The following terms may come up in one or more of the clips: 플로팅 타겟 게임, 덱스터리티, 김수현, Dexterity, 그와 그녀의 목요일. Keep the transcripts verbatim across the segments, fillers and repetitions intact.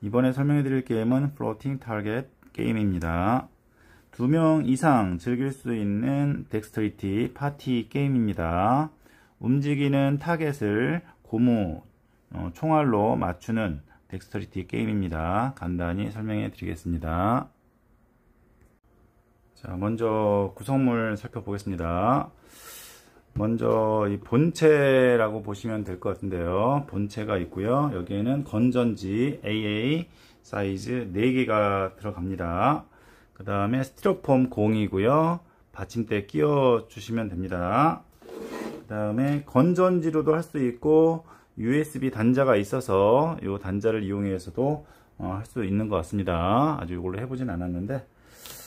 이번에 설명해 드릴 게임은 플로팅 타겟 게임입니다. 두 명 이상 즐길 수 있는 덱스터리티 파티 게임입니다. 움직이는 타겟을 고무, 어, 총알로 맞추는 덱스터리티 게임입니다. 간단히 설명해 드리겠습니다. 자, 먼저 구성물 살펴보겠습니다. 먼저 이 본체라고 보시면 될 것 같은데요. 본체가 있고요. 여기에는 건전지 에이에이 사이즈 네 개가 들어갑니다. 그 다음에 스티로폼 공이고요. 받침대 끼워 주시면 됩니다. 그 다음에 건전지로도 할 수 있고 유에스비 단자가 있어서 이 단자를 이용해서도 어, 할 수 있는 것 같습니다. 아주 이걸로 해보진 않았는데,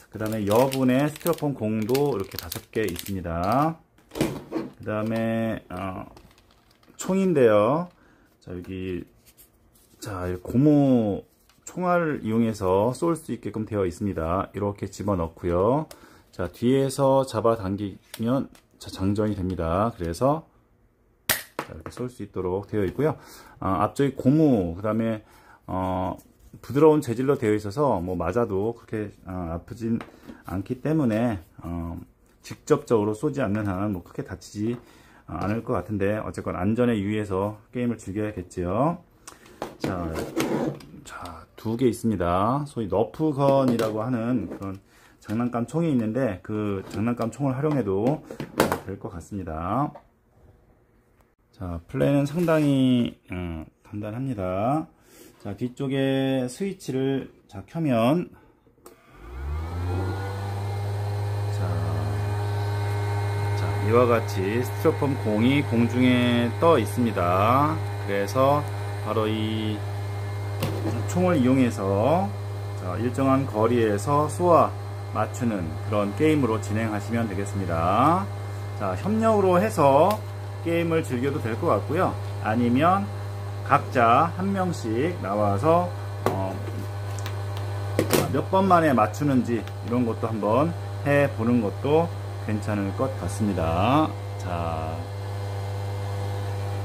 그 다음에 여분의 스티로폼 공도 이렇게 다섯 개 있습니다. 그 다음에 어, 총인데요. 자, 여기 자 고무 총알을 이용해서 쏠 수 있게끔 되어 있습니다. 이렇게 집어넣고요. 자, 뒤에서 잡아당기면 자, 장전이 됩니다. 그래서 자, 이렇게 쏠 수 있도록 되어 있고요. 아, 앞쪽이 고무, 그 다음에 어, 부드러운 재질로 되어 있어서 뭐 맞아도 그렇게 아, 아프진 않기 때문에 어, 직접적으로 쏘지 않는 한 뭐 크게 다치지 않을 것 같은데, 어쨌건 안전에 유의해서 게임을 즐겨야겠지요. 자, 자, 두 개 있습니다. 소위 너프건이라고 하는 그런 장난감 총이 있는데 그 장난감 총을 활용해도 될 것 같습니다. 자, 플레이는 상당히 음, 간단합니다. 자, 뒤쪽에 스위치를 자, 켜면 이와 같이 스티로폼 공이 공중에 떠 있습니다. 그래서 바로 이 총을 이용해서 일정한 거리에서 쏘아 맞추는 그런 게임으로 진행하시면 되겠습니다. 자, 협력으로 해서 게임을 즐겨도 될 것 같고요. 아니면 각자 한 명씩 나와서 어, 몇 번 만에 맞추는지 이런 것도 한번 해보는 것도 괜찮을 것 같습니다. 자,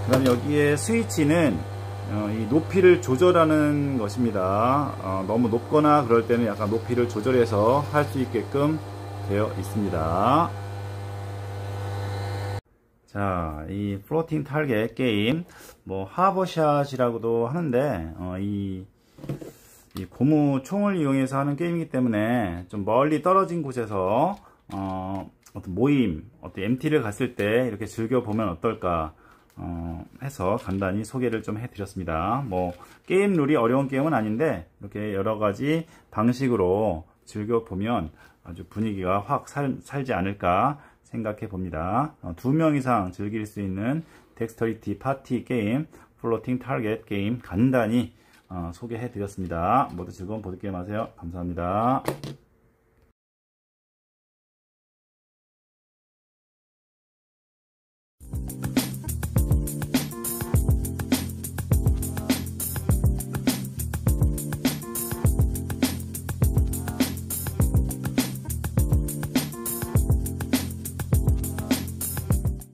그 다음 여기에 스위치는 어, 이 높이를 조절하는 것입니다. 어, 너무 높거나 그럴 때는 약간 높이를 조절해서 할 수 있게끔 되어 있습니다. 자, 이 플로팅 타겟 게임, 뭐 하버샷이라고도 하는데 어, 이 이 고무 총을 이용해서 하는 게임이기 때문에 좀 멀리 떨어진 곳에서 어, 어떤 모임, 어떤 엠티를 갔을 때 이렇게 즐겨보면 어떨까 어, 해서 간단히 소개를 좀 해드렸습니다. 뭐 게임 룰이 어려운 게임은 아닌데 이렇게 여러가지 방식으로 즐겨보면 아주 분위기가 확 살, 살지 않을까 생각해 봅니다. 어, 두 명 이상 즐길 수 있는 덱스터리티 파티 게임, 플로팅 타겟 게임 간단히 어, 소개해 드렸습니다. 모두 즐거운 보드게임 하세요. 감사합니다.